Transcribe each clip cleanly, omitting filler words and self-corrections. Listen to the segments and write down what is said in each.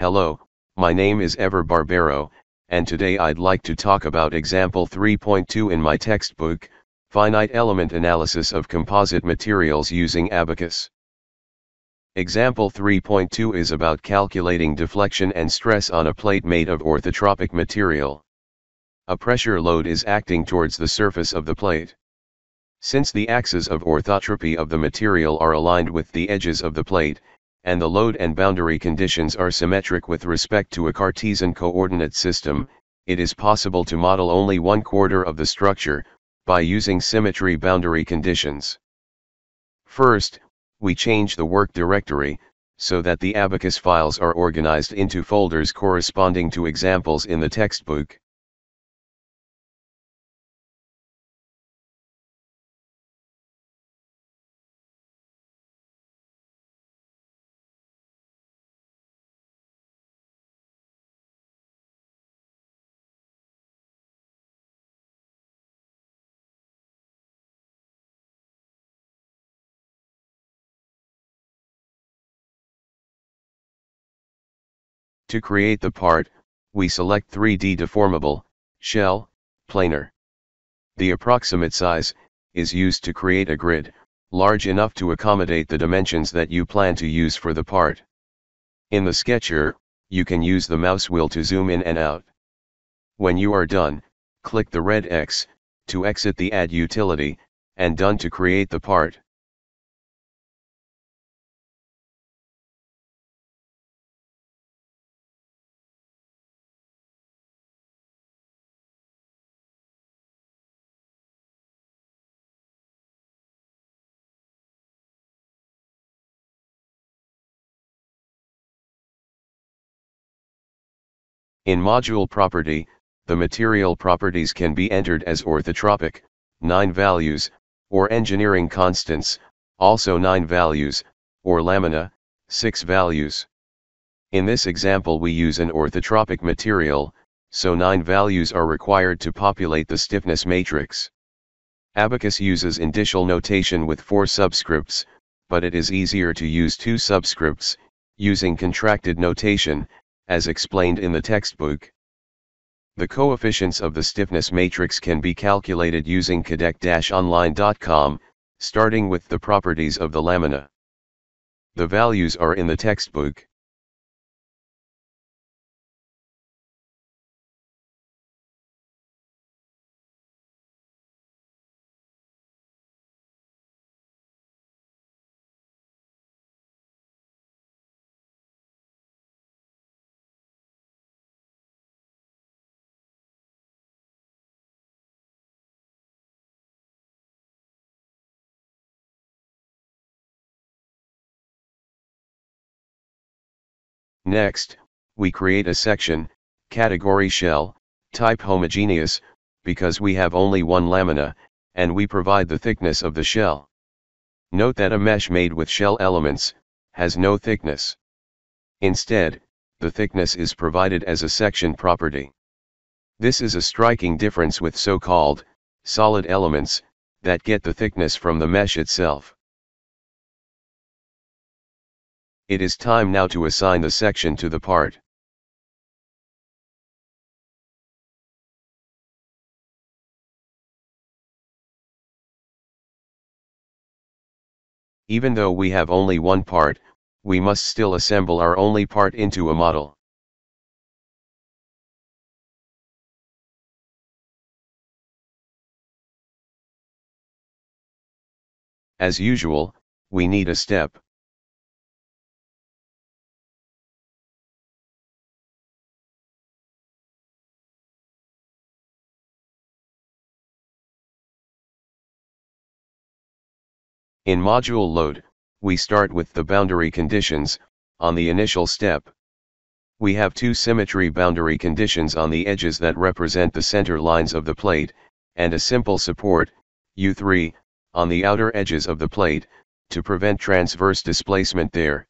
Hello, my name is Ever Barbero, and today I'd like to talk about example 3.2 in my textbook, Finite Element Analysis of Composite Materials Using Abaqus. Example 3.2 is about calculating deflection and stress on a plate made of orthotropic material. A pressure load is acting towards the surface of the plate. Since the axes of orthotropy of the material are aligned with the edges of the plate, and the load and boundary conditions are symmetric with respect to a Cartesian coordinate system, it is possible to model only one quarter of the structure, by using symmetry boundary conditions. First, we change the work directory, so that the Abaqus files are organized into folders corresponding to examples in the textbook. To create the part, we select 3D deformable, shell, planar. The approximate size is used to create a grid, large enough to accommodate the dimensions that you plan to use for the part. In the sketcher, you can use the mouse wheel to zoom in and out. When you are done, click the red X, to exit the Add utility, and done to create the part. In module property, the material properties can be entered as orthotropic, 9 values, or engineering constants, also 9 values, or lamina, 6 values. In this example we use an orthotropic material, so 9 values are required to populate the stiffness matrix. Abaqus uses indicial notation with 4 subscripts, but it is easier to use 2 subscripts, using contracted notation, as explained in the textbook. The coefficients of the stiffness matrix can be calculated using cadec-online.com, starting with the properties of the lamina. The values are in the textbook. Next, we create a section, category shell, type homogeneous, because we have only one lamina, and we provide the thickness of the shell. Note that a mesh made with shell elements, has no thickness. Instead, the thickness is provided as a section property. This is a striking difference with so-called, solid elements, that get the thickness from the mesh itself. It is time now to assign the section to the part. Even though we have only one part, we must still assemble our only part into a model. As usual, we need a step. In module load, we start with the boundary conditions, on the initial step. We have 2 symmetry boundary conditions on the edges that represent the center lines of the plate, and a simple support, U3, on the outer edges of the plate, to prevent transverse displacement there.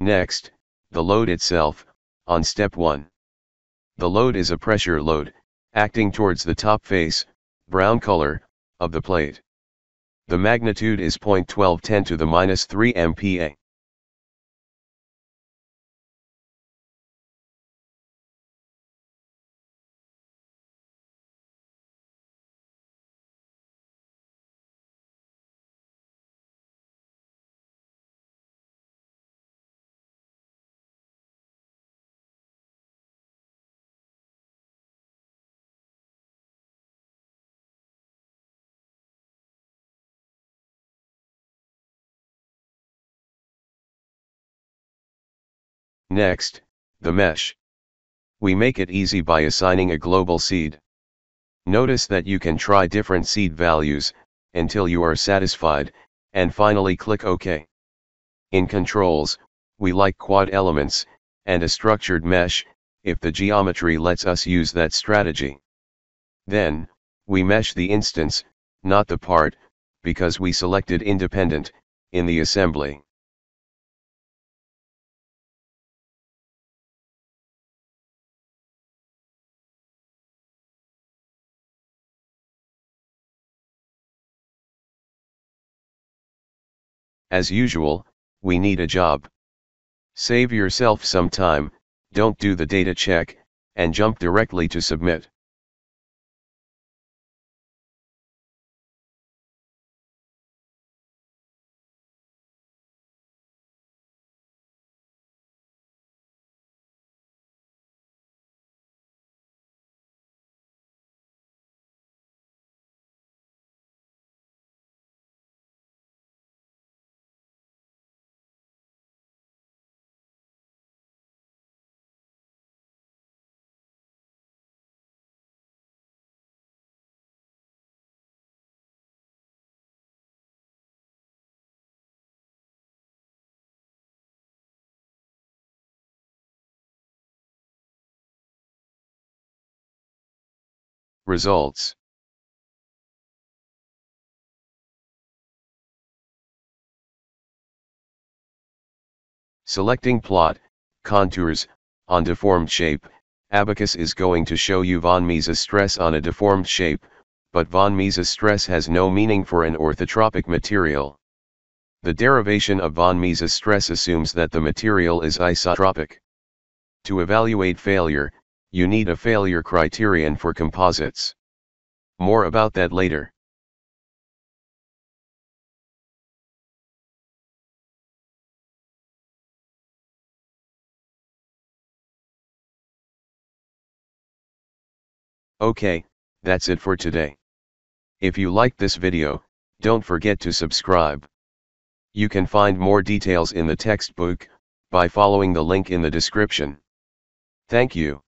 Next, the load itself, on step 1. The load is a pressure load, acting towards the top face, brown color, of the plate. The magnitude is 0.1210 to the minus 3 MPa. Next, the mesh. We make it easy by assigning a global seed. Notice that you can try different seed values, until you are satisfied, and finally click OK. In controls, we like quad elements, and a structured mesh, if the geometry lets us use that strategy. Then, we mesh the instance, not the part, because we selected independent, in the assembly. As usual, we need a job. Save yourself some time, don't do the data check, and jump directly to submit. Results. Selecting plot, contours, on deformed shape, Abaqus is going to show you von Mises stress on a deformed shape, but von Mises stress has no meaning for an orthotropic material. The derivation of von Mises stress assumes that the material is isotropic. To evaluate failure, you need a failure criterion for composites. More about that later. Okay, that's it for today. If you liked this video, don't forget to subscribe. You can find more details in the textbook, by following the link in the description. Thank you.